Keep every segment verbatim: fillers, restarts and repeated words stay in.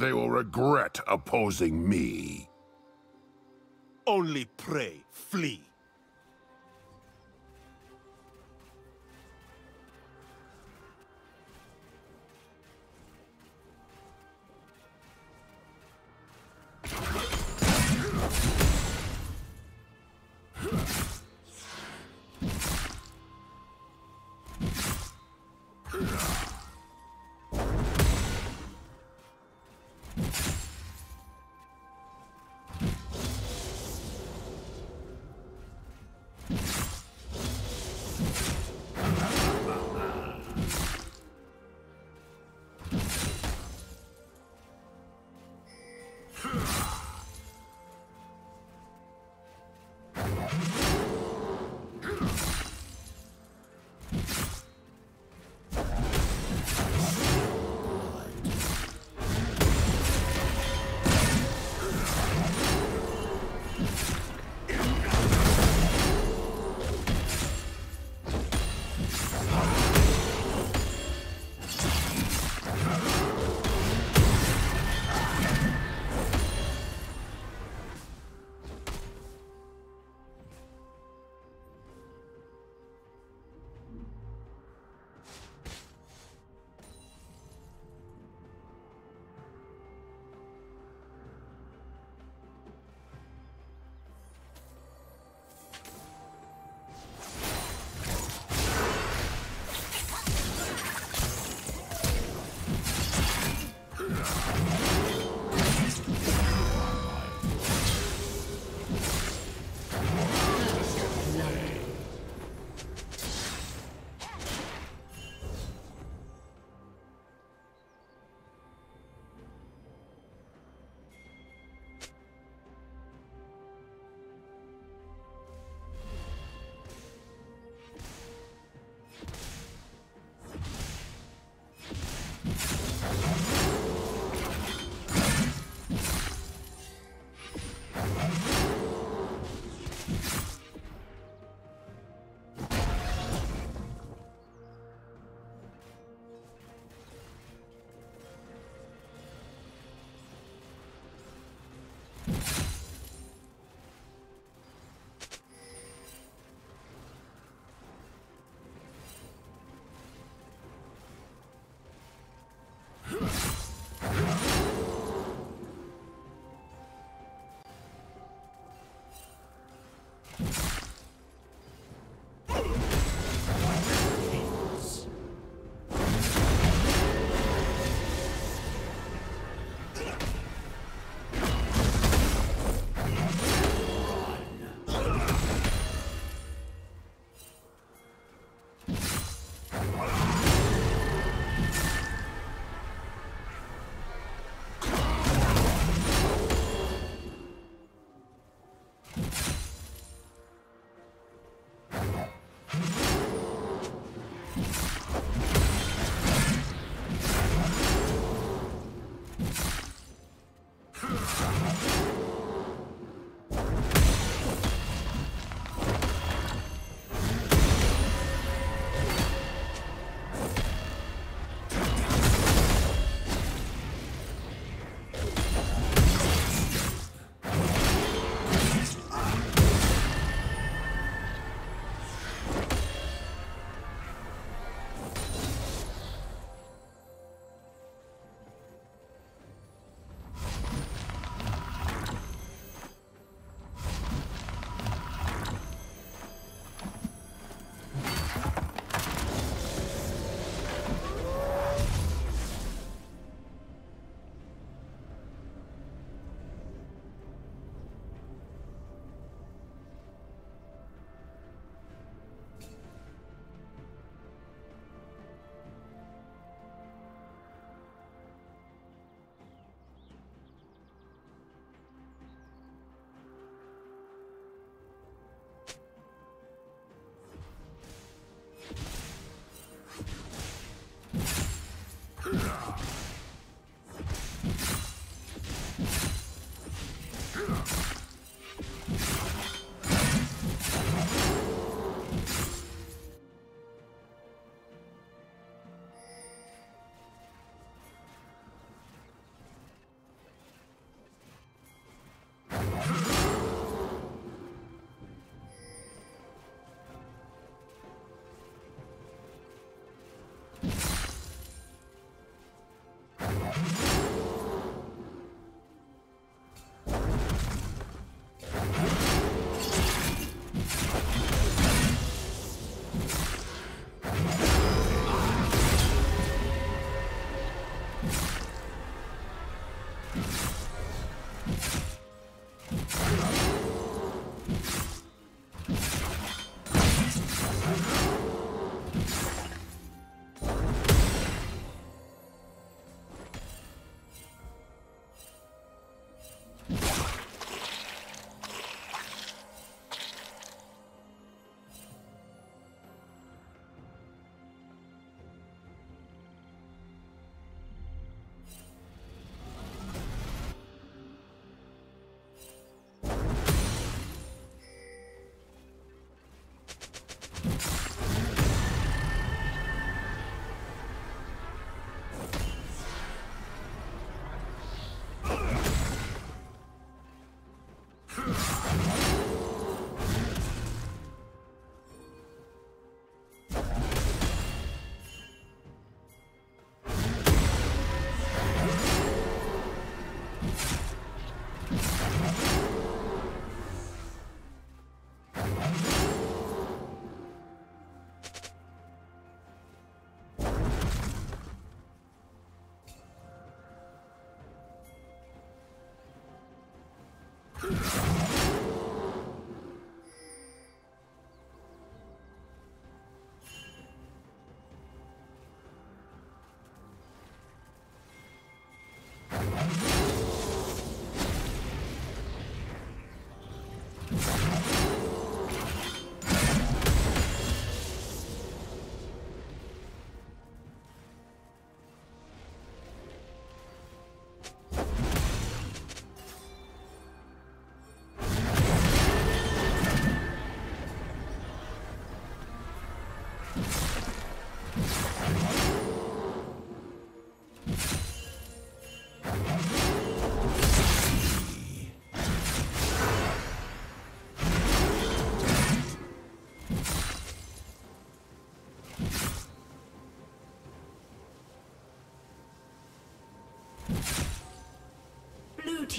They will regret opposing me. Only pray, flee.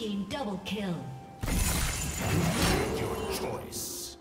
team double kill. Your choice.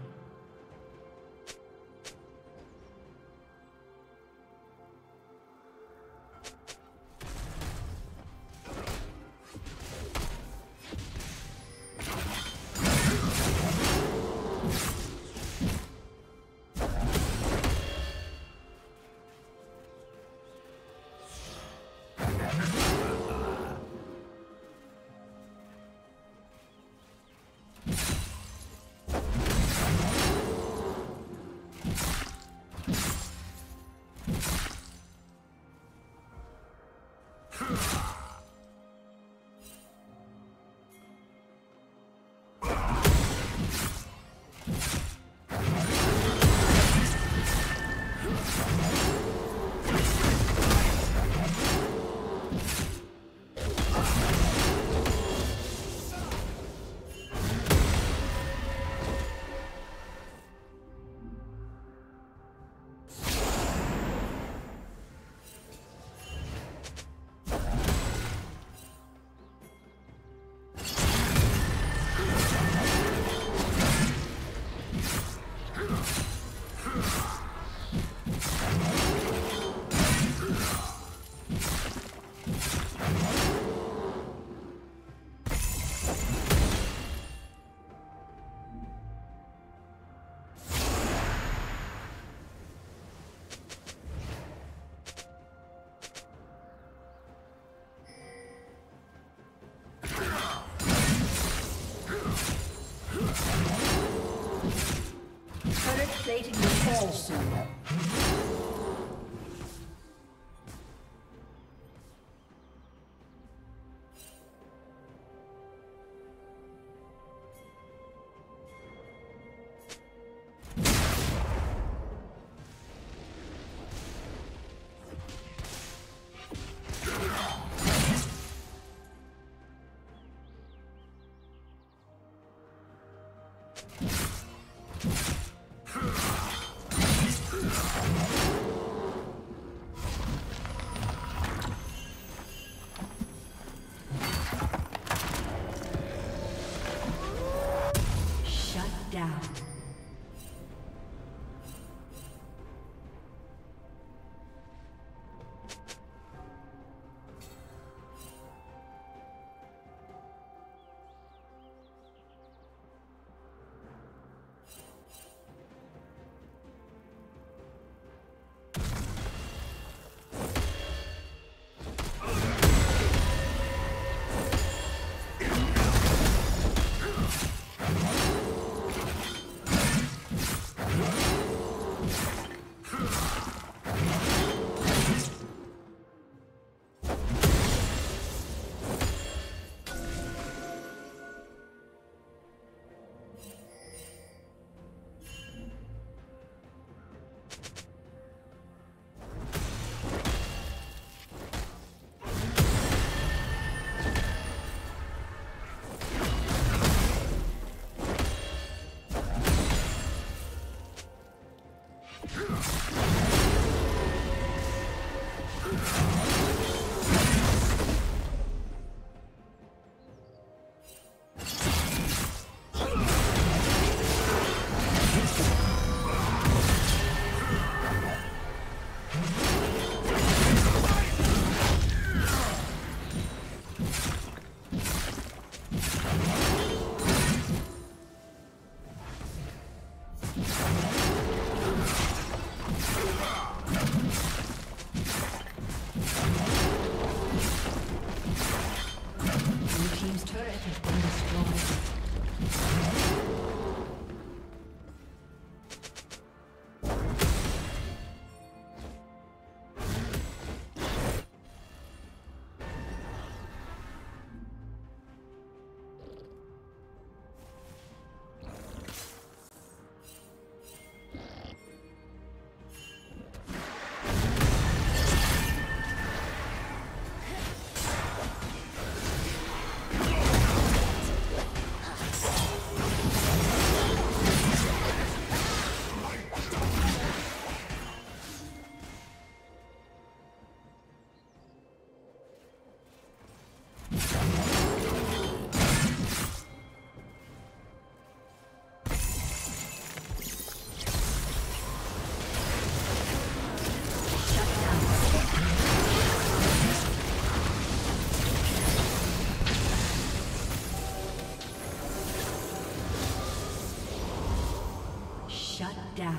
Plating the fall soon. Huh. down.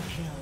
Triple kill.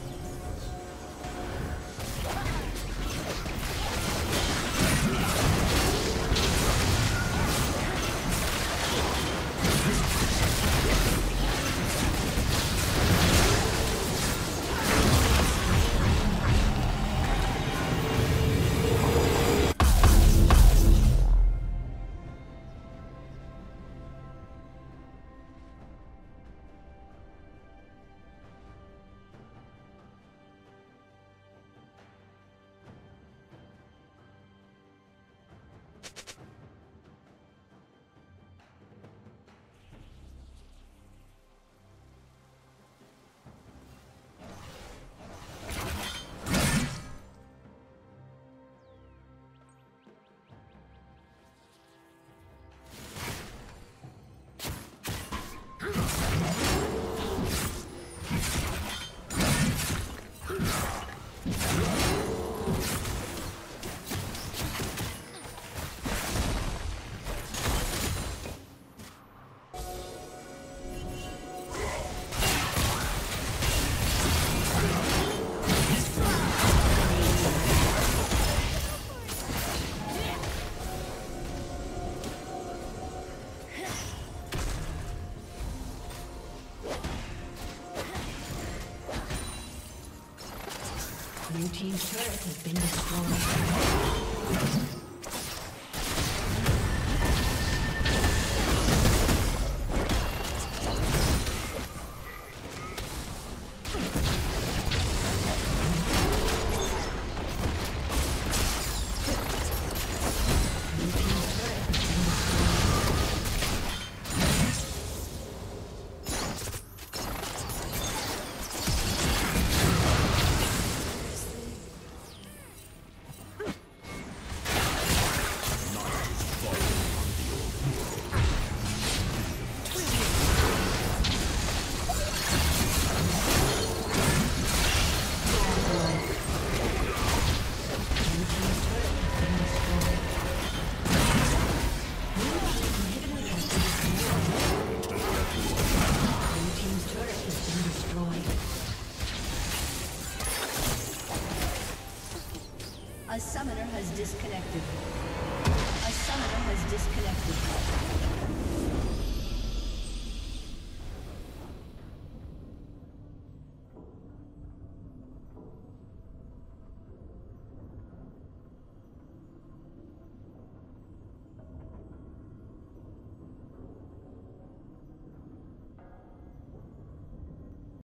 Blue team's turret has been destroyed. A summoner has disconnected. A summoner has disconnected.